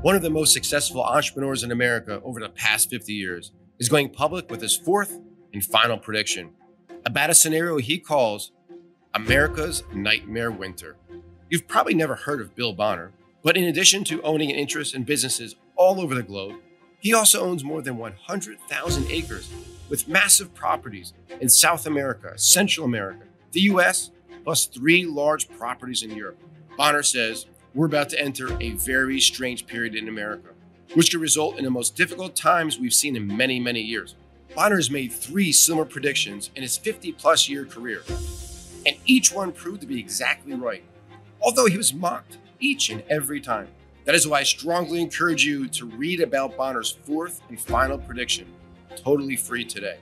one of the most successful entrepreneurs in America over the past 50 years, is going public with his fourth and final prediction about a scenario he calls America's Nightmare Winter. You've probably never heard of Bill Bonner, but in addition to owning an interest in businesses all over the globe, he also owns more than 100,000 acres with massive properties in South America, Central America, the US, plus three large properties in Europe. Bonner says, we're about to enter a very strange period in America, which could result in the most difficult times we've seen in many, many years. Bonner has made three similar predictions in his 50-plus year career, and each one proved to be exactly right, although he was mocked each and every time. That is why I strongly encourage you to read about Bonner's fourth and final prediction, totally free today.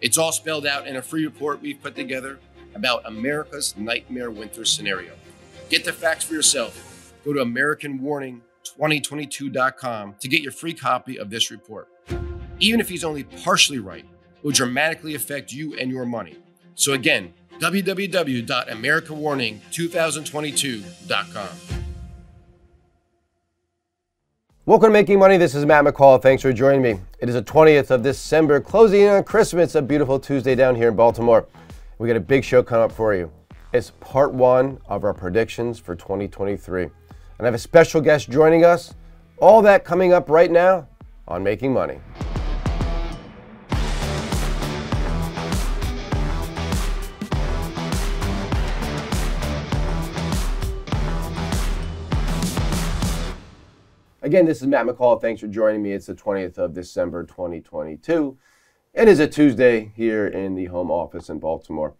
It's all spelled out in a free report we've put together about America's Nightmare Winter scenario. Get the facts for yourself. Go to AmericanWarning2022.com to get your free copy of this report. Even if he's only partially right, it will dramatically affect you and your money. So again, www.AmericanWarning2022.com. Welcome to Making Money. This is Matt McCall. Thanks for joining me. It is the 20th of December, closing in on Christmas, a beautiful Tuesday down here in Baltimore. We got a big show coming up for you. It's part one of our predictions for 2023. And I have a special guest joining us. All that coming up right now on Making Money. Again, this is Matt McCall. Thanks for joining me. It's the 20th of December, 2022. It is a Tuesday here in the home office in Baltimore.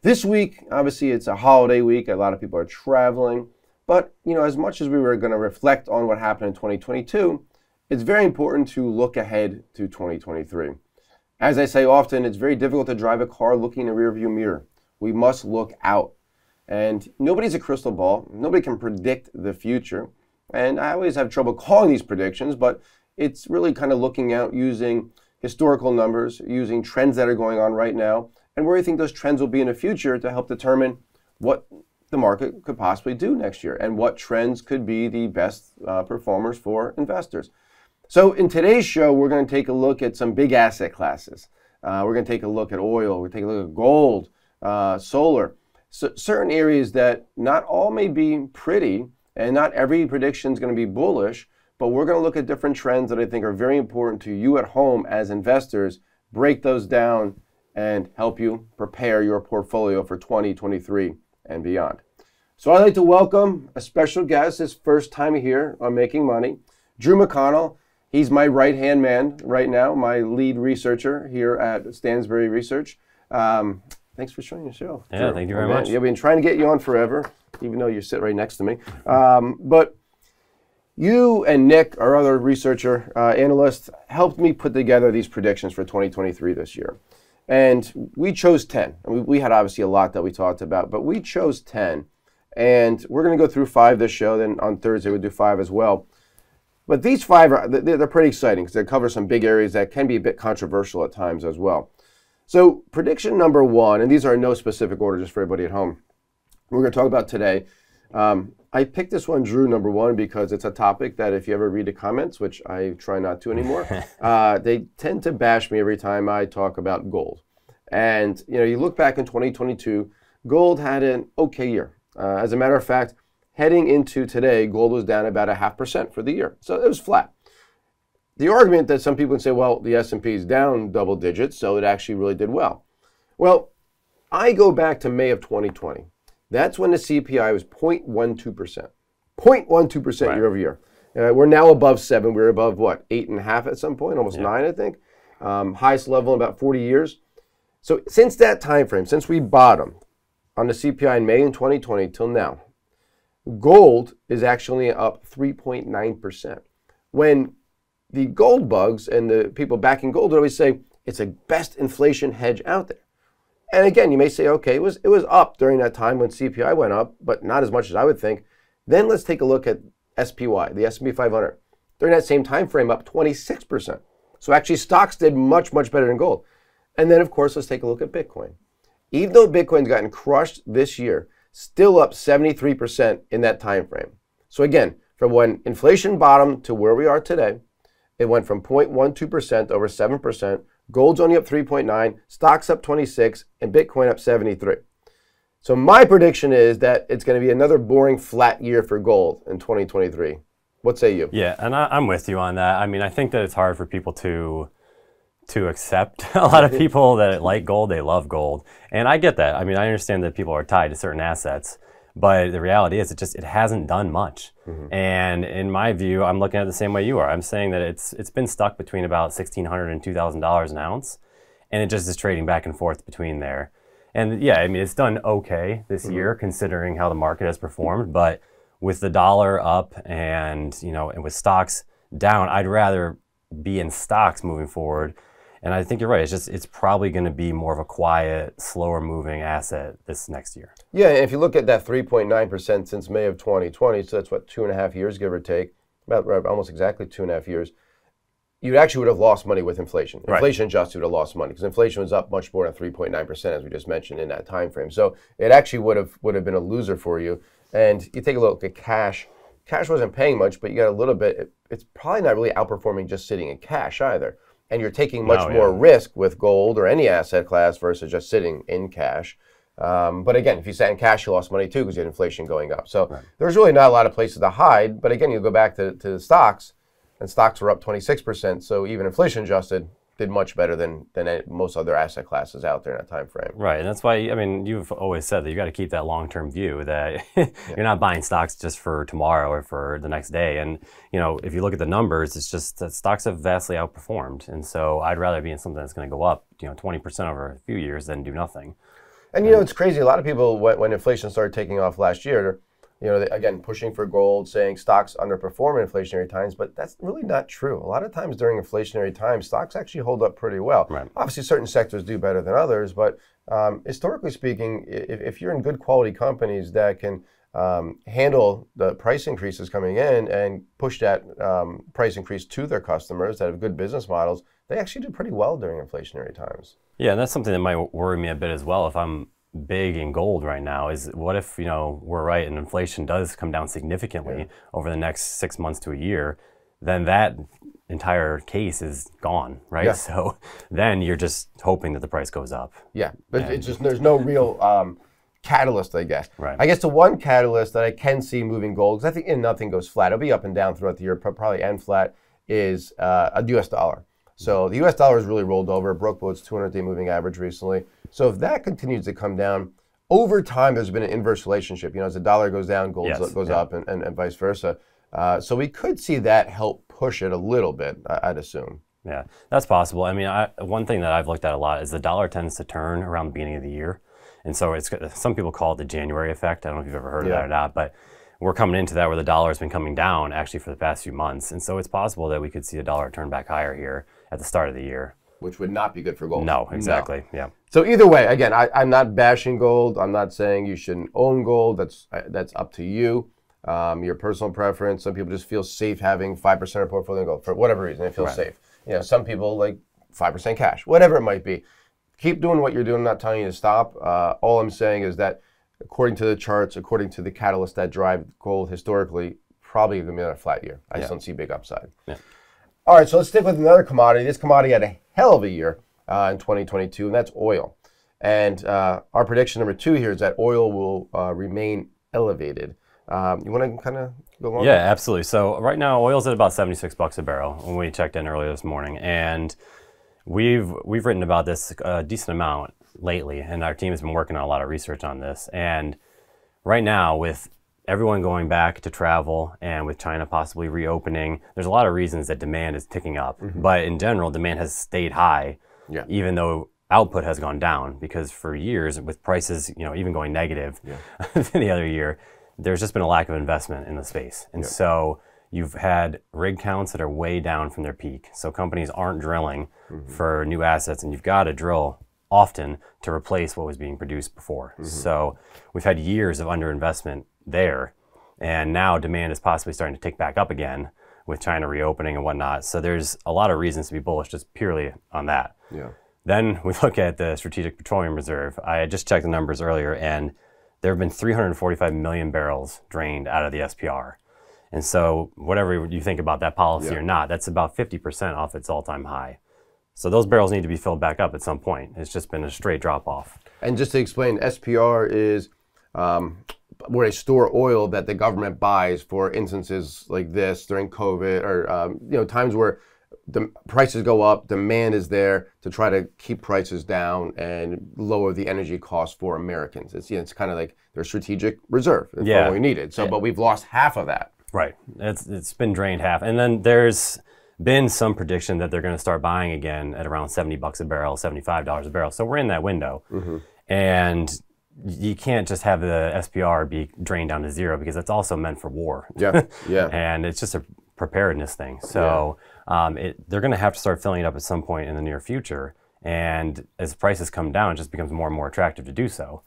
This week, obviously, it's a holiday week. A lot of people are traveling. But, you know, as much as we were going to reflect on what happened in 2022, it's very important to look ahead to 2023. As I say often, it's very difficult to drive a car looking in a rearview mirror. We must look out. And nobody's a crystal ball. Nobody can predict the future. And I always have trouble calling these predictions, but it's really kind of looking out using historical numbers, using trends that are going on right now, and where you think those trends will be in the future to help determine what the market could possibly do next year and what trends could be the best performers for investors. So in today's show, we're going to take a look at some big asset classes. We're going to take a look at oil, we're going to take a look at gold, solar, so certain areas that not all may be pretty and not every prediction is going to be bullish, but we're going to look at different trends that I think are very important to you at home as investors, break those down and help you prepare your portfolio for 2023. And beyond. So I'd like to welcome a special guest, his first time here on Making Money, Drew McConnell. He's my right-hand man right now, my lead researcher here at Stansberry Research. Thanks for showing your show. Yeah, Drew. Thank you very much. Yeah, I've been trying to get you on forever, even though you sit right next to me. But you and Nick, our other researcher, analyst, helped me put together these predictions for 2023 this year. And we chose 10. I mean, we had obviously a lot that we talked about, but we chose 10. And we're going to go through 5 this show. Then on Thursday, we'll do 5 as well. But these 5, they're pretty exciting because they cover some big areas that can be a bit controversial at times as well. So prediction number 1, and these are in no specific order just for everybody at home, we're going to talk about today. I picked this one, Drew, number 1, because it's a topic that if you ever read the comments, which I try not to anymore, they tend to bash me every time I talk about gold. And you know, you look back in 2022, gold had an okay year. As a matter of fact, heading into today, gold was down about 0.5% for the year. So it was flat. The argument that some people would say, well, the S&P is down double digits, so it actually really did well. Well, I go back to May of 2020. That's when the CPI was 0.12%. 0.12% year over year. We're now above 7. We were above, what, 8.5 at some point, almost 9, I think. Highest level in about 40 years. So since that time frame, since we bottomed on the CPI in May in 2020 till now, gold is actually up 3.9%. When the gold bugs and the people backing gold would always say, it's the best inflation hedge out there. And again, you may say, okay, it was up during that time when CPI went up, but not as much as I would think. Then let's take a look at SPY, the S&P 500. During that same time frame, up 26%. So actually stocks did much, much better than gold. And then, of course, let's take a look at Bitcoin. Even though Bitcoin's gotten crushed this year, still up 73% in that time frame. So again, From when inflation bottomed to where we are today, it went from 0.12% over 7%, gold's only up 3.9%, stocks up 26%, and Bitcoin up 73%. So my prediction is that it's going to be another boring flat year for gold in 2023. What say you? Yeah, and I'm with you on that. I mean, I think that it's hard for people to accept. A lot of people that like gold, they love gold. And I get that. I mean, I understand that people are tied to certain assets, but the reality is it hasn't done much. Mm-hmm. And in my view, I'm looking at it the same way you are. I'm saying that it's been stuck between about $1,600 and $2,000 an ounce, and it just is trading back and forth between there. And yeah, I mean, it's done okay this mm-hmm. year considering how the market has performed, but with the dollar up and, you know, and with stocks down, I'd rather be in stocks moving forward. And I think you're right. It's probably going to be more of a quiet, slower moving asset this next year. Yeah, and if you look at that 3.9% since May of 2020, so that's what, 2.5 years, give or take, about almost exactly 2.5 years, you actually would have lost money with inflation. Inflation adjusted, you would have lost money because inflation was up much more than 3.9%, as we just mentioned, in that time frame. So it actually would have been a loser for you. And you take a look at cash. Cash wasn't paying much, but you got a little bit. It's probably not really outperforming just sitting in cash either. And you're taking much more risk with gold or any asset class versus just sitting in cash. But again, if you sat in cash, you lost money too because you had inflation going up. So there's really not a lot of places to hide. But again, you go back to the stocks, and stocks were up 26%. So even inflation adjusted did much better than most other asset classes out there in that time frame. Right, and that's why, I mean, you've always said that you got to keep that long-term view that you're not buying stocks just for tomorrow or for the next day. And, you know, if you look at the numbers, it's just that stocks have vastly outperformed. And so I'd rather be in something that's going to go up, you know, 20% over a few years than do nothing. And, you know, it's crazy. A lot of people, when inflation started taking off last year, you know, again, pushing for gold, saying stocks underperform in inflationary times, but that's really not true. A lot of times during inflationary times, stocks actually hold up pretty well. Right. Obviously, certain sectors do better than others, but historically speaking, if you're in good quality companies that can handle the price increases coming in and push that price increase to their customers that have good business models, they actually do pretty well during inflationary times. Yeah, and that's something that might worry me a bit as well if I'm big in gold right now is what if, you know, we're right and inflation does come down significantly over the next 6 months to a year, then that entire case is gone, right? Yeah. So then you're just hoping that the price goes up. Yeah, but it's just there's no real catalyst, I guess. Right. I guess the one catalyst that I can see moving gold, because I think nothing goes flat, it'll be up and down throughout the year, probably end flat, is a US dollar. So the US dollar has really rolled over, broke below its 200-day moving average recently. So if that continues to come down, over time there's been an inverse relationship. You know, as the dollar goes down, gold goes up and vice versa. So we could see that help push it a little bit, I'd assume. Yeah, that's possible. I mean, one thing that I've looked at a lot is the dollar tends to turn around the beginning of the year. And so it's some people call it the January effect. I don't know if you've ever heard of that or not, but we're coming into that where the dollar has been coming down actually for the past few months. And so it's possible that we could see the dollar turn back higher here at the start of the year. Which would not be good for gold. No, exactly, yeah. So either way, again, I'm not bashing gold. I'm not saying you shouldn't own gold. That's up to you, your personal preference. Some people just feel safe having 5% of portfolio in gold for whatever reason. They feel safe. You know, some people like 5% cash, whatever it might be. Keep doing what you're doing. I'm not telling you to stop. All I'm saying is that according to the charts, according to the catalysts that drive gold historically, probably going to be another flat year. I just don't see big upside. Yeah. All right, so let's stick with another commodity. This commodity had a hell of a year in 2022, and that's oil. And our prediction number 2 here is that oil will remain elevated. You want to kind of go along? Yeah, absolutely. So right now, oil's at about $76 a barrel when we checked in earlier this morning, and we've written about this a decent amount lately, and our team has been working on a lot of research on this. And right now, with everyone going back to travel and with China possibly reopening, there's a lot of reasons that demand is ticking up. Mm-hmm. But in general, demand has stayed high, even though output has gone down. Because for years, with prices, you know, even going negative the other year, there's just been a lack of investment in the space. And so you've had rig counts that are way down from their peak. So companies aren't drilling for new assets, and you've got to drill often to replace what was being produced before. So we've had years of underinvestment there, and now demand is possibly starting to tick back up again with China reopening and whatnot. So there's a lot of reasons to be bullish just purely on that. Yeah. Then we look at the Strategic Petroleum Reserve. I just checked the numbers earlier, and there have been 345 million barrels drained out of the SPR. And so whatever you think about that policy or not, that's about 50% off its all-time high. So those barrels need to be filled back up at some point. It's just been a straight drop-off. And just to explain, SPR is where they store oil that the government buys for instances like this during COVID or times where the prices go up, demand is there to try to keep prices down and lower the energy costs for Americans. It's kind of like their strategic reserve. It's what we needed. So, but we've lost half of that. Right. It's been drained half. And then there's been some prediction that they're going to start buying again at around $70 a barrel, $75 a barrel. So we're in that window. Mm-hmm. And you can't just have the SPR be drained down to zero because that's also meant for war. Yeah, yeah. And it's just a preparedness thing. So they're going to have to start filling it up at some point in the near future. And as prices come down, it just becomes more and more attractive to do so.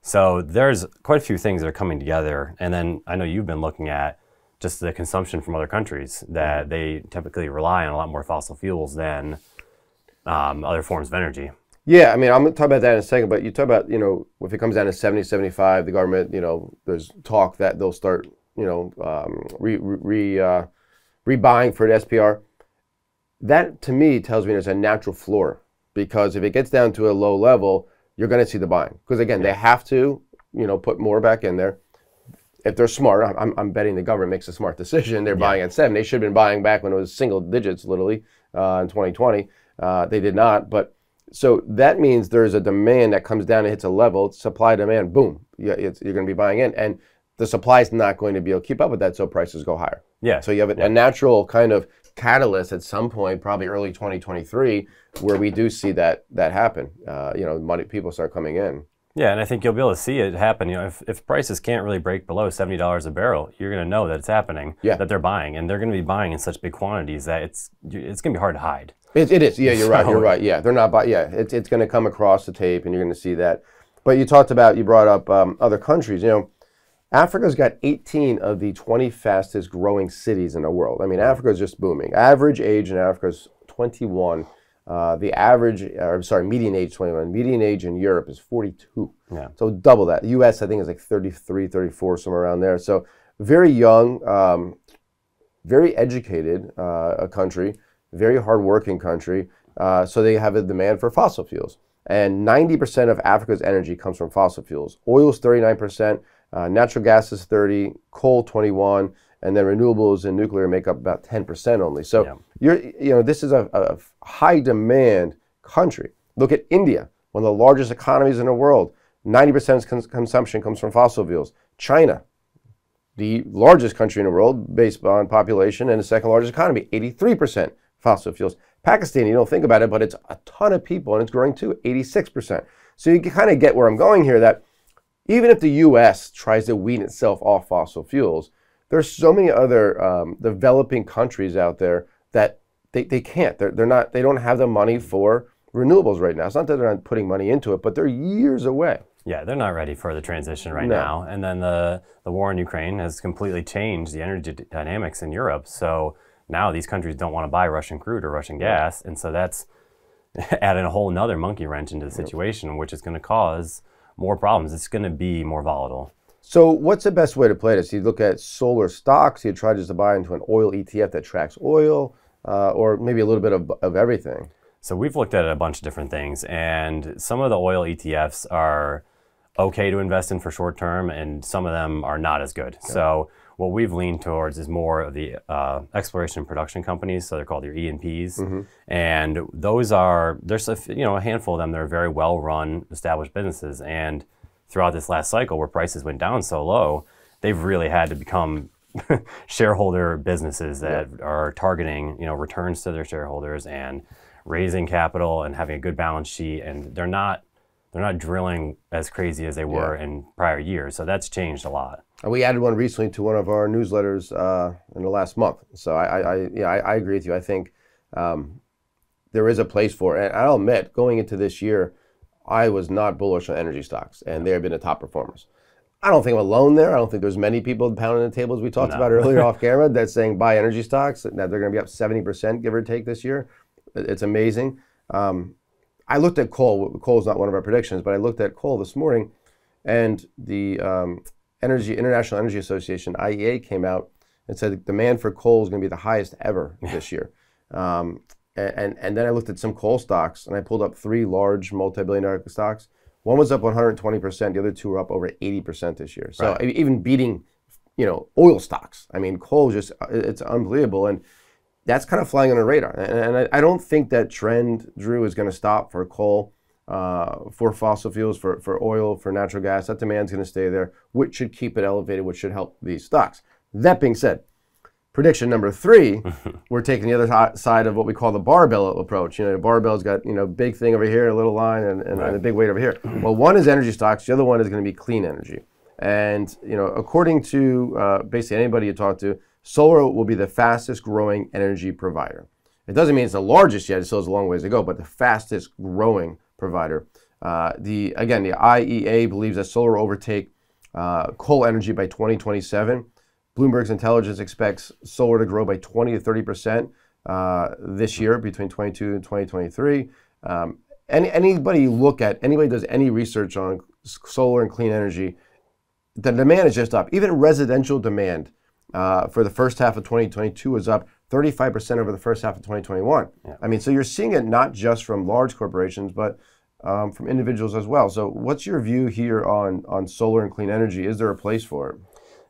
So there's quite a few things that are coming together. And then I know you've been looking at just the consumption from other countries that they typically rely on a lot more fossil fuels than other forms of energy. Yeah, I mean, I'm going to talk about that in a second, but you talk about, if it comes down to 70, 75, the government, there's talk that they'll start, rebuying for the SPR. That, to me, tells me there's a natural floor, because if it gets down to a low level, you're going to see the buying. Because, again, they have to, put more back in there. If they're smart, I'm betting the government makes a smart decision. They're buying at 7. They should have been buying back when it was single digits, literally, in 2020. They did not. But so that means there's a demand that comes down and hits a level. Supply, demand, boom. You're going to be buying in. And the supply is not going to be able to keep up with that, so prices go higher. Yeah. So you have a natural kind of catalyst at some point, probably early 2023, where we do see that happen. People start coming in. Yeah, and I think you'll be able to see it happen. If prices can't really break below $70 a barrel, you're going to know that it's happening, that they're buying, and they're going to be buying in such big quantities that it's going to be hard to hide. It is. Yeah, you're right. You're right. Yeah, they're not buying. Yeah, it's going to come across the tape, and you're going to see that. But you brought up other countries. Africa's got 18 of the 20 fastest growing cities in the world. I mean, Africa's just booming. Average age in Africa is 21. Median age 21. Median age in Europe is 42. Yeah. So double that. U.S. I think is like 33, 34, somewhere around there. So very young, very educated a country, very hardworking country. So they have a demand for fossil fuels. And 90% of Africa's energy comes from fossil fuels. Oil is 39%, natural gas is 30%, coal 21%. And then renewables and nuclear make up about 10% only. So this is a high demand country. Look at India, one of the largest economies in the world. 90% of consumption comes from fossil fuels. China, the largest country in the world based on population and the second largest economy, 83% fossil fuels. Pakistan, you don't think about it, but it's a ton of people and it's growing too, 86%. So you can kind of get where I'm going here, that even if the US tries to wean itself off fossil fuels, there's so many other developing countries out there that they can't. They don't have the money for renewables right now. It's not that they're not putting money into it, but they're years away. Yeah, they're not ready for the transition right now. And then the war in Ukraine has completely changed the energy dynamics in Europe. So now these countries don't want to buy Russian crude or Russian gas. And so that's adding a whole nother monkey wrench into the situation, which is going to cause more problems. It's going to be more volatile. So what's the best way to play this? You look at solar stocks, you try just to buy into an oil ETF that tracks oil, or maybe a little bit of everything. So we've looked at a bunch of different things, and some of the oil ETFs are okay to invest in for short term, and some of them are not as good. Okay. So what we've leaned towards is more of the exploration and production companies, so they're called your E&Ps. Mm-hmm. And those are, there's a handful of them that are very well-run, established businesses, and throughout this last cycle where prices went down so low, they've really had to become shareholder businesses that are targeting returns to their shareholders and raising capital and having a good balance sheet, and they're not drilling as crazy as they were in prior years. So that's changed a lot. And we added one recently to one of our newsletters in the last month. So I agree with you. I think there is a place for it. And I'll admit, going into this year, I was not bullish on energy stocks, and they have been the top performers. I don't think I'm alone there. I don't think there's many people pounding the table, as we talked about earlier off camera, that's saying buy energy stocks, that they're going to be up 70%, give or take, this year. It's amazing. I looked at coal. Coal's not one of our predictions, but I looked at coal this morning, and the International Energy Association, IEA, came out It said demand for coal is going to be the highest ever this year. And then I looked at some coal stocks, and I pulled up three large multi-billion-dollar stocks. One was up 120%. The other two were up over 80% this year. So even beating, you know, oil stocks. I mean, coal just—it's unbelievable, and that's kind of flying on the radar. And I don't think that trend, Drew, is going to stop for coal, for fossil fuels, for oil, for natural gas. That demand's going to stay there, which should keep it elevated, which should help these stocks. That being said, prediction number three, we're taking the other side of what we call the barbell approach. You know, the barbell's got, you know, big thing over here, a little line, and a big weight over here. Well, one is energy stocks. The other one is going to be clean energy. And, you know, according to basically anybody you talk to, solar will be the fastest growing energy provider. It doesn't mean it's the largest yet, it still has a long ways to go, but the fastest growing provider. Again, the IEA believes that solar will overtake coal energy by 2027. Bloomberg's intelligence expects solar to grow by 20 to 30% this year, between 22 and 2023. Anybody you look at, anybody does any research on solar and clean energy, the demand is just up. Even residential demand for the first half of 2022 was up 35% over the first half of 2021. Yeah. I mean, so you're seeing it not just from large corporations, but from individuals as well. So what's your view here on solar and clean energy? Is there a place for it?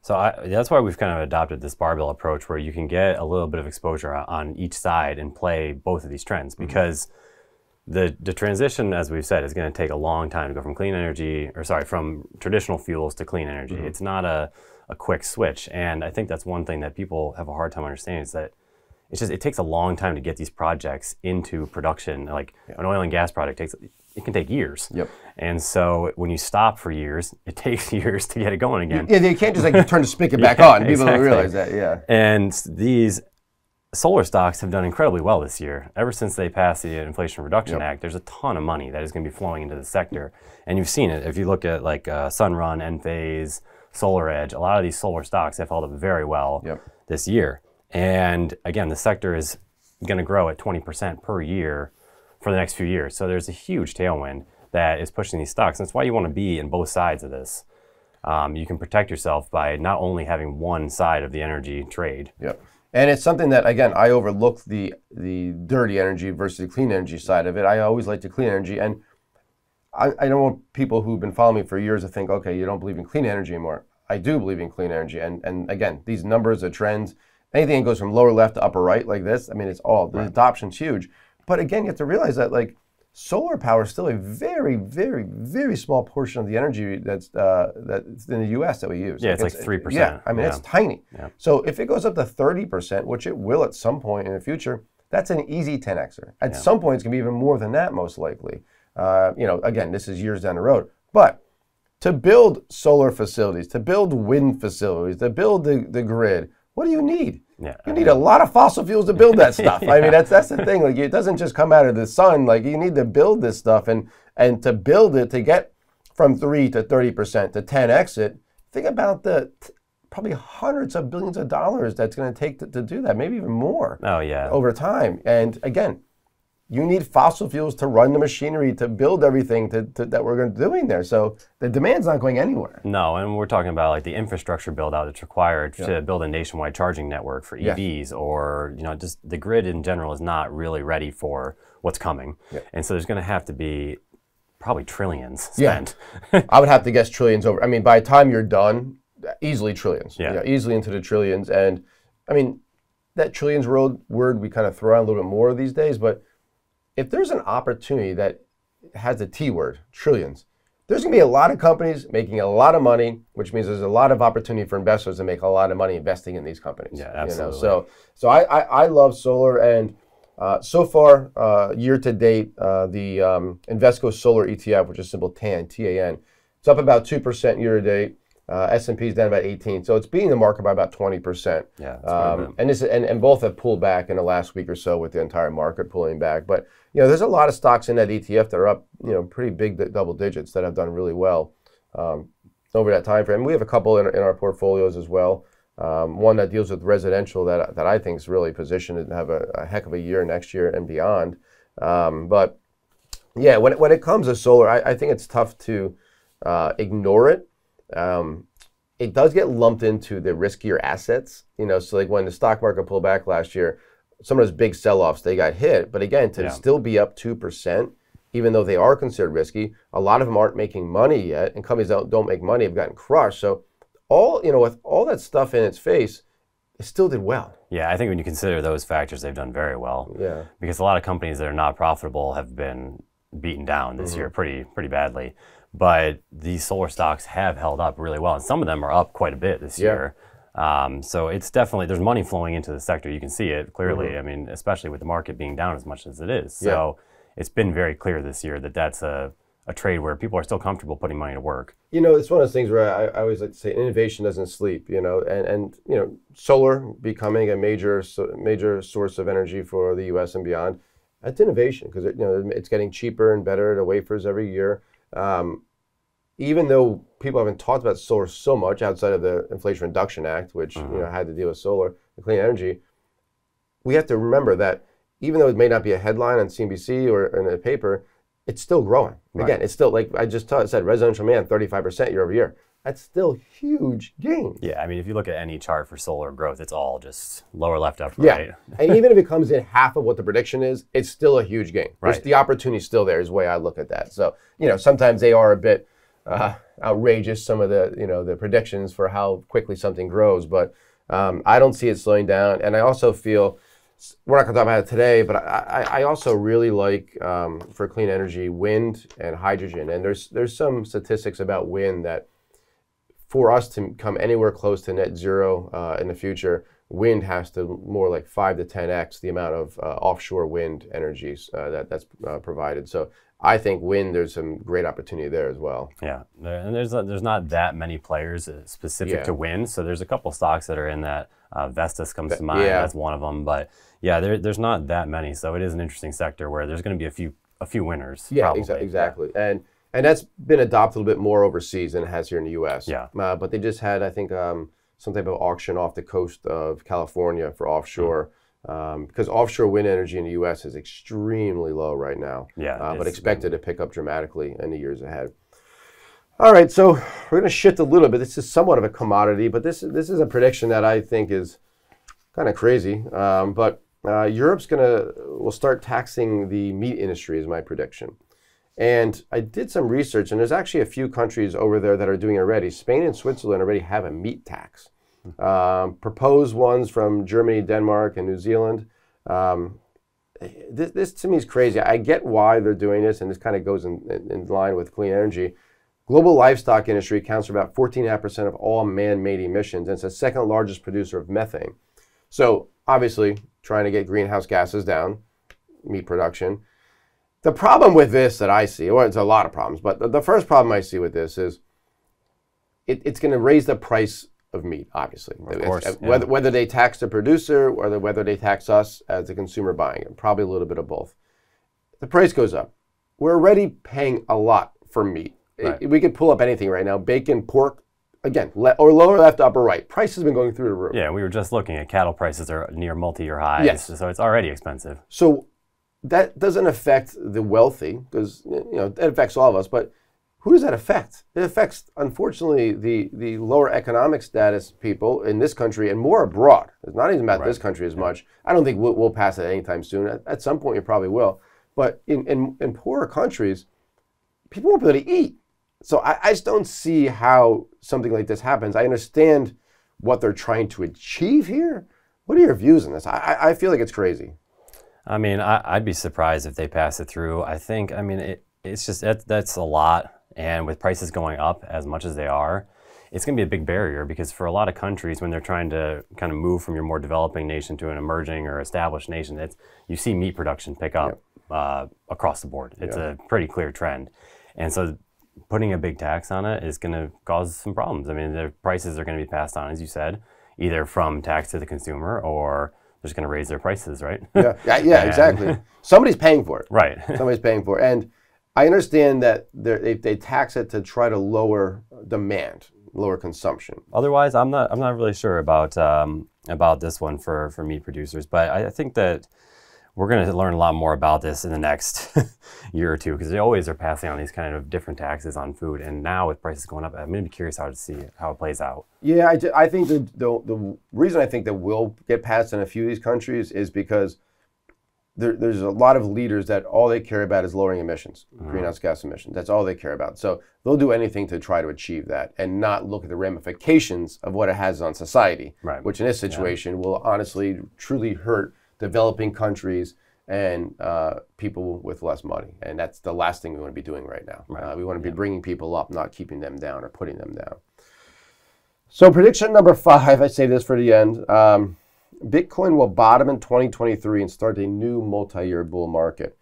So that's why we've kind of adopted this barbell approach, where you can get a little bit of exposure on each side and play both of these trends, because the transition, as we've said, is going to take a long time to go from clean energy, or sorry, from traditional fuels to clean energy. It's not a quick switch, and I think that's one thing that people have a hard time understanding, is that it takes a long time to get these projects into production. Like an oil and gas project it can take years. Yep. And so when you stop for years, it takes years to get it going again. Yeah, they can't just like turn the spigot back on. People don't realize that. Yeah. And these solar stocks have done incredibly well this year. Ever since they passed the Inflation Reduction Act, there's a ton of money that is going to be flowing into the sector. And you've seen it. If you look at like Sunrun, Enphase, SolarEdge, a lot of these solar stocks have held up very well this year. And again, the sector is going to grow at 20% per year for the next few years. So there's a huge tailwind that is pushing these stocks. And that's why you want to be in both sides of this. You can protect yourself by not only having one side of the energy trade. Yep. And it's something that, again, I overlooked the dirty energy versus the clean energy side of it. I always like the clean energy. And I don't want people who've been following me for years to think, okay, you don't believe in clean energy anymore. I do believe in clean energy. And again, these numbers are trends. Anything that goes from lower left to upper right like this, I mean, it's all, the adoption's huge. But again, you have to realize that like solar power is still a very, very, very small portion of the energy that's in the U.S. that we use. Yeah, it's like 3%. Yeah, I mean, it's tiny. Yeah. So if it goes up to 30%, which it will at some point in the future, that's an easy 10Xer. At some point, it's going to be even more than that, most likely. You know, again, this is years down the road. But to build solar facilities, to build wind facilities, to build the grid, what do you need? Yeah, you need a lot of fossil fuels to build that stuff. I mean, that's the thing. Like, it doesn't just come out of the sun. Like, you need to build this stuff, and to build it, to get from 3 to 30% to 10x it, think about the probably hundreds of billions of dollars that's going to take to do that, maybe even more over time. And again, you need fossil fuels to run the machinery, to build everything that we're doing there. So the demand's not going anywhere. No, and we're talking about like the infrastructure build out that's required to build a nationwide charging network for EVs, or, you know, just the grid in general is not really ready for what's coming. Yeah. And so there's going to have to be probably trillions spent. Yeah. I would have to guess trillions over. I mean, by the time you're done, easily trillions. Yeah. Easily into the trillions. And I mean, that trillions word we kind of throw out a little bit more these days, but if there's an opportunity that has the T word, trillions, there's going to be a lot of companies making a lot of money, which means there's a lot of opportunity for investors to make a lot of money investing in these companies. Yeah, absolutely. You know? So I love solar, and so far, year to date, the Invesco Solar ETF, which is symbol TAN, T-A-N, it's up about 2% year to date. S&P's down about 18, so it's beating the market by about 20%. Yeah, and both have pulled back in the last week or so, with the entire market pulling back. But you know, there's a lot of stocks in that ETF that are up, you know, pretty big double digits, that have done really well over that time frame. We have a couple in our portfolios as well. One that deals with residential that I think is really positioned to have a heck of a year next year and beyond. But yeah, when it comes to solar, I think it's tough to ignore it. it does get lumped into the riskier assets, you know, so like when the stock market pulled back last year, some of those big sell-offs, they got hit, but again, to still be up 2%, even though they are considered risky, a lot of them aren't making money yet, and companies that don't make money have gotten crushed. So all, you know, with all that stuff in its face, it still did well. Yeah, I think when you consider those factors, they've done very well. Yeah. Because a lot of companies that are not profitable have been beaten down this year pretty badly. But these solar stocks have held up really well, and some of them are up quite a bit this year. So it's definitely, there's money flowing into the sector. You can see it clearly. I mean, especially with the market being down as much as it is. So it's been very clear this year that that's a trade where people are still comfortable putting money to work. You know, it's one of those things where I always like to say innovation doesn't sleep, you know, and you know, solar becoming a major source of energy for the US and beyond, that's innovation, because you know, it's getting cheaper and better to wafers every year. Even though people haven't talked about solar so much outside of the Inflation Reduction Act, which you know, had to deal with solar and clean energy, we have to remember that even though it may not be a headline on CNBC or in a paper, it's still growing. Right. Again, it's still, like I just said, residential demand 35% year over year. That's still huge gain. Yeah, I mean, if you look at any chart for solar growth, it's all just lower left, up, right. Yeah, and even if it comes in half of what the prediction is, it's still a huge gain. Right. The opportunity's still there is the way I look at that. So, you know, sometimes they are a bit outrageous, some of the, you know, the predictions for how quickly something grows, but I don't see it slowing down. And I also feel, we're not gonna talk about it today, but I also really like, for clean energy, wind and hydrogen. And there's some statistics about wind that, for us to come anywhere close to net zero in the future, wind has to more like 5 to 10x the amount of offshore wind energies that's provided. So I think wind, there's some great opportunity there as well. Yeah, and there's not that many players specific to wind. So there's a couple stocks that are in that. Vestas comes to mind. That's one of them. But yeah, there's not that many. So it is an interesting sector where there's going to be a few winners. Yeah, exactly. And that's been adopted a little bit more overseas than it has here in the U.S. Yeah. But they just had, I think, some type of auction off the coast of California for offshore, because offshore wind energy in the U.S. is extremely low right now. Yeah. But expected to pick up dramatically in the years ahead. All right, so we're going to shift a little bit. This is somewhat of a commodity, but this is a prediction that I think is kind of crazy. But Europe's will start taxing the meat industry, is my prediction. And I did some research, and there's actually a few countries over there that are doing it already. Spain and Switzerland already have a meat tax. Proposed ones from Germany, Denmark, and New Zealand. This to me is crazy. I get why they're doing this, and this kind of goes in line with clean energy. Global livestock industry accounts for about 14.5% of all man-made emissions, and it's the second largest producer of methane. So obviously, trying to get greenhouse gases down, meat production. The problem with this that I see, well, it's a lot of problems, but the first problem I see with this is it's going to raise the price of meat, obviously. Of course, whether they tax the producer or whether they tax us as the consumer buying it, probably a little bit of both. The price goes up. We're already paying a lot for meat. Right. We could pull up anything right now, bacon, pork. Again, or lower left, upper right. Price has been going through the roof. Yeah, we were just looking at cattle prices are near multi-year highs, so it's already expensive. So that doesn't affect the wealthy, because you know it affects all of us, but who does that affect? It affects, unfortunately, the lower economic status people in this country and more abroad. It's not even about this country as much. I don't think we'll pass it anytime soon. At some point, we probably will. But in poorer countries, people won't be able to eat. So I just don't see how something like this happens. I understand what they're trying to achieve here. What are your views on this? I feel like it's crazy. I mean, I'd be surprised if they pass it through. I think, I mean, it's just, that's a lot. And with prices going up as much as they are, it's going to be a big barrier, because for a lot of countries, when they're trying to kind of move from your more developing nation to an emerging or established nation, you see meat production pick up across the board. It's a pretty clear trend. And so putting a big tax on it is going to cause some problems. I mean, the prices are going to be passed on, as you said, either from tax to the consumer, or just going to raise their prices, right? Yeah, exactly. Somebody's paying for it. Right. Somebody's paying for it. And I understand that they tax it to try to lower demand, lower consumption. Otherwise, I'm not really sure about this one for meat producers. But I think that We're going to learn a lot more about this in the next year or two, because they always are passing on these kind of different taxes on food. And now with prices going up, I'm going to be curious how to see how it plays out. Yeah, I think the reason I think that will get passed in a few of these countries is because there's a lot of leaders that all they care about is lowering emissions, greenhouse gas emissions. That's all they care about. So they'll do anything to try to achieve that and not look at the ramifications of what it has on society, right, which in this situation will honestly truly hurt developing countries and people with less money. And that's the last thing we want to be doing right now. Right. We want to be bringing people up, not keeping them down or putting them down. So prediction number 5, I save this for the end. Bitcoin will bottom in 2023 and start a new multi-year bull market.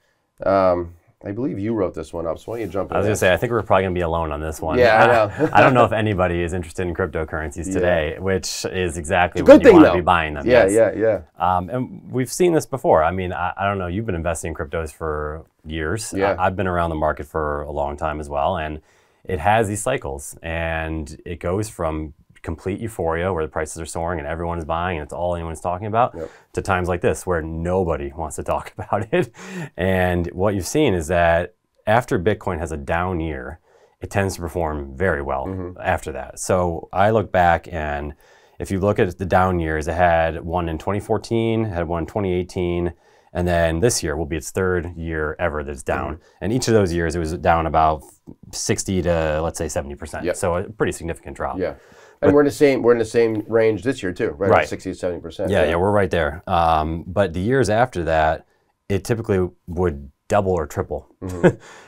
I believe you wrote this one up, so why don't you jump in? I was going to say, I think we're probably going to be alone on this one. Yeah, I know. I don't know if anybody is interested in cryptocurrencies today, which is exactly what you want to be buying them. Yeah. And we've seen this before. I mean, I don't know. You've been investing in cryptos for years. Yeah. I've been around the market for a long time as well, and it has these cycles, and it goes from complete euphoria where the prices are soaring and everyone is buying and it's all anyone's talking about, to times like this where nobody wants to talk about it. And what you've seen is that after Bitcoin has a down year, it tends to perform very well after that. So I look back, and if you look at the down years, it had one in 2014, had one in 2018, and then this year will be its third year ever that's down. And each of those years, it was down about 60 to, let's say, 70%. Yep. So a pretty significant drop. Yeah. And we're in the same range this year too, right? 60 to 70%. Yeah, we're right there. But the years after that, it typically would double or triple.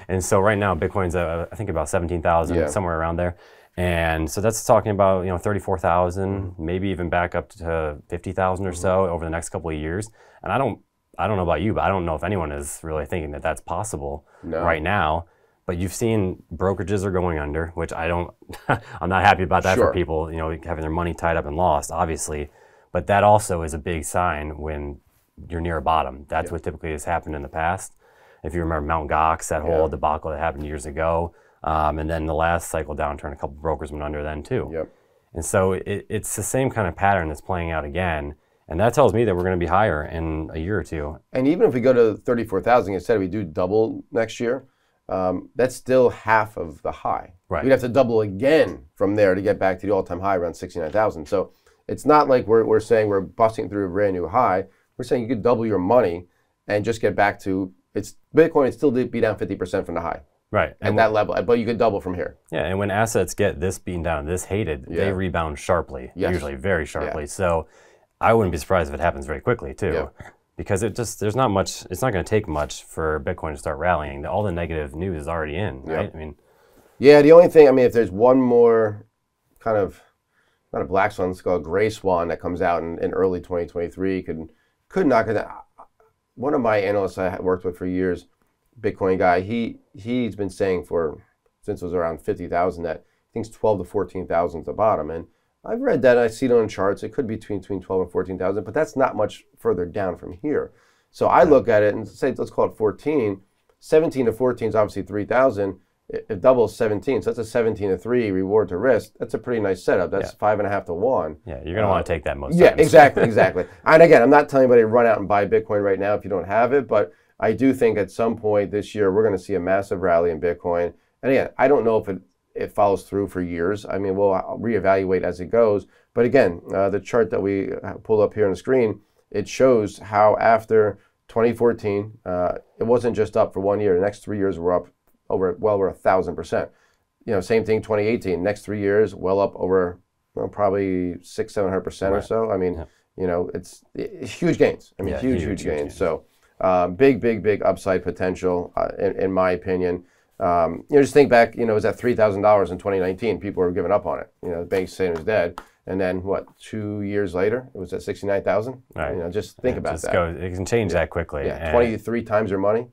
And so right now, Bitcoin's I think about 17,000, somewhere around there. And so that's talking about 34,000, maybe even back up to 50,000 or so over the next couple of years. And I don't know about you, but I don't know if anyone is really thinking that that's possible right now. But you've seen brokerages are going under, which I'm not happy about that for people, having their money tied up and lost, obviously. But that also is a big sign when you're near a bottom. That's what typically has happened in the past. If you remember Mount Gox, that whole debacle that happened years ago. And then the last cycle downturn, a couple of brokers went under then too. And so it's the same kind of pattern that's playing out again. And that tells me that we're going to be higher in a year or two. And even if we go to 34,000, instead we do double next year, that's still half of the high. We'd have to double again from there to get back to the all-time high around 69,000. So it's not like we're saying we're busting through a brand new high. We're saying you could double your money and just get back to, Bitcoin would still be down 50% from the high. And that level, but you could double from here. And when assets get this beaten down, this hated, they rebound sharply, usually very sharply. So I wouldn't be surprised if it happens very quickly too. Because there's not much, it's not going to take much for Bitcoin to start rallying. All the negative news is already in, right? I mean, the only thing, if there's one more kind of, not a black swan, it's called a gray swan that comes out in early 2023, could knock it out. One of my analysts I worked with for years, Bitcoin guy, he's been saying since it was around 50,000 that he thinks 12 to 14,000 is the bottom. And I've read that, I see it on charts, it could be between 12 and 14,000, but that's not much further down from here. So I look at it and say, let's call it 14. 17 to 14 is obviously 3,000. It doubles 17, so that's a 17 to 3 reward to risk. That's a pretty nice setup. That's 5.5 to 1. You're gonna want to take that most times. Exactly. And again, I'm not telling anybody to run out and buy Bitcoin right now if you don't have it, but I do think at some point this year, we're gonna see a massive rally in Bitcoin. And again, I don't know if it follows through for years. I mean, we'll reevaluate as it goes. But again, the chart that we pulled up here on the screen, it shows how after 2014, it wasn't just up for 1 year. The next 3 years were up over 1,000%. Same thing 2018. Next 3 years, well up over probably 600-700% or so. I mean, it's huge gains. I mean, huge gains. So big upside potential in my opinion. Just think back, it was at $3,000 in 2019. People were giving up on it. The bank saying it was dead. And then what, 2 years later, it was at 69,000? Right. Just think about that. It can change that quickly. 23 times your money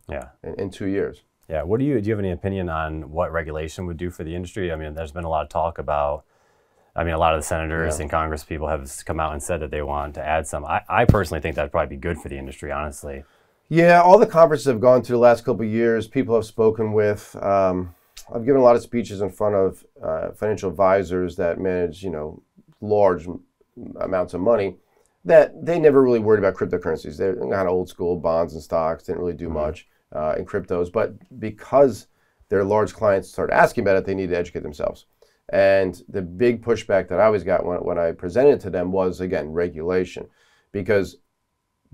in 2 years. What do you have any opinion on what regulation would do for the industry? I mean, there's been a lot of talk about, a lot of the senators and Congress people have come out and said that they want to add some. I personally think that'd probably be good for the industry, honestly. Yeah, all the conferences I've gone to the last couple of years, people I've spoken with, I've given a lot of speeches in front of financial advisors that manage, large amounts of money. that they never really worried about cryptocurrencies. They're not old school. Bonds and stocks didn't really do much in cryptos, but because their large clients started asking about it, they needed to educate themselves. And the big pushback that I always got when I presented to them was, again, regulation, because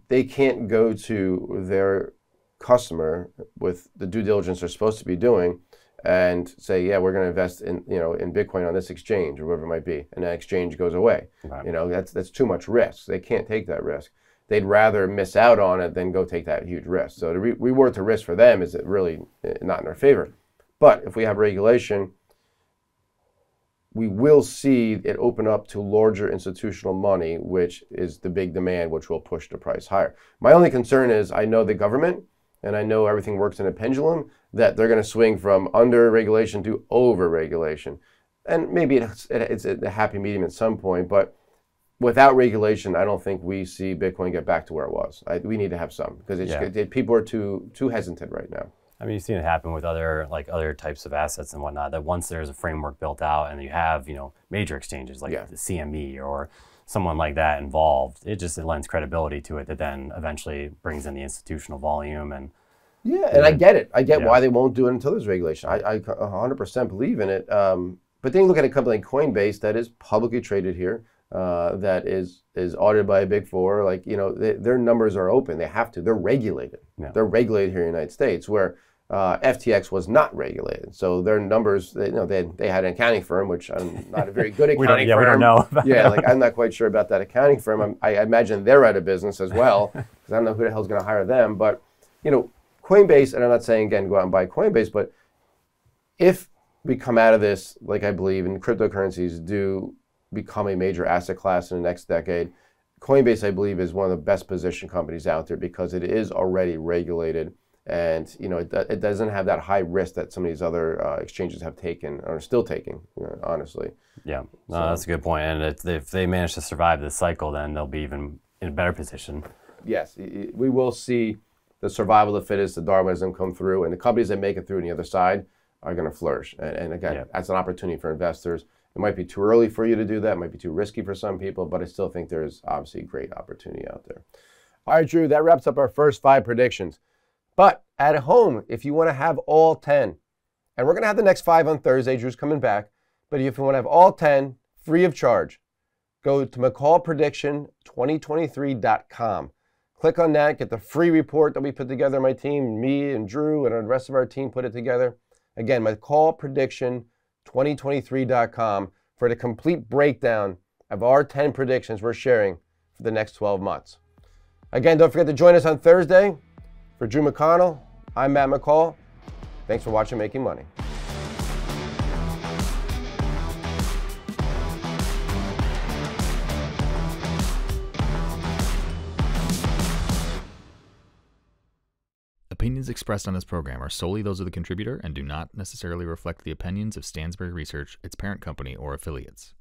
they can't go to their customer with the due diligence they're supposed to be doing and say, yeah, we're going to invest in, you know, in Bitcoin on this exchange or whatever it might be, and that exchange goes away. Right. You know, that's too much risk. They can't take that risk. They'd rather miss out on it than go take that huge risk. So to reward the risk for them is really not in their favor. But if we have regulation, we will see it open up to larger institutional money, which is the big demand, which will push the price higher. My only concern is I know the government, and I know everything works in a pendulum, that they're going to swing from under regulation to over regulation. And maybe it's a happy medium at some point, but without regulation, I don't think we see Bitcoin get back to where it was. We need to have some, because people are too hesitant right now. I mean, you've seen it happen with other types of assets and whatnot, that once there's a framework built out and you have, you know, major exchanges like the CME or someone like that involved, it lends credibility to it that then eventually brings in the institutional volume. And and I get it. I get why they won't do it until there's regulation. I 100% believe in it. But then you look at a company like Coinbase that is publicly traded here, that is audited by a big four. Like, you know, their numbers are open. They have to. They're regulated. Yeah. They're regulated here in the United States, where FTX was not regulated, so their numbers. They had an accounting firm, which I'm not a very good accounting firm. We don't know. I'm not quite sure about that accounting firm. I imagine they're out of business as well, because I don't know who the hell's going to hire them. But you know, Coinbase, and I'm not saying again go out and buy Coinbase, but if we come out of this, like I believe, and cryptocurrencies do become a major asset class in the next decade, Coinbase, I believe, is one of the best positioned companies out there because it is already regulated. And you know, it doesn't have that high risk that some of these other exchanges have taken or are still taking, you know, honestly. Yeah, that's a good point. And if they manage to survive this cycle, then they'll be even in a better position. Yes, we will see the survival of the fittest, the Darwinism come through, and the companies that make it through on the other side are going to flourish. And again, that's an opportunity for investors. It might be too early for you to do that. It might be too risky for some people, but I still think there's obviously great opportunity out there. All right, Drew, that wraps up our first 5 predictions. But at home, if you want to have all 10, and we're going to have the next 5 on Thursday, Drew's coming back, but if you want to have all 10 free of charge, go to McCallPrediction2023.com. Click on that, get the free report that we put together, my team, me and Drew and the rest of our team put it together. Again, McCallPrediction2023.com for the complete breakdown of our 10 predictions we're sharing for the next 12 months. Again, don't forget to join us on Thursday. For Drew McConnell, I'm Matt McCall. Thanks for watching Making Money. Opinions expressed on this program are solely those of the contributor and do not necessarily reflect the opinions of Stansberry Research, its parent company, or affiliates.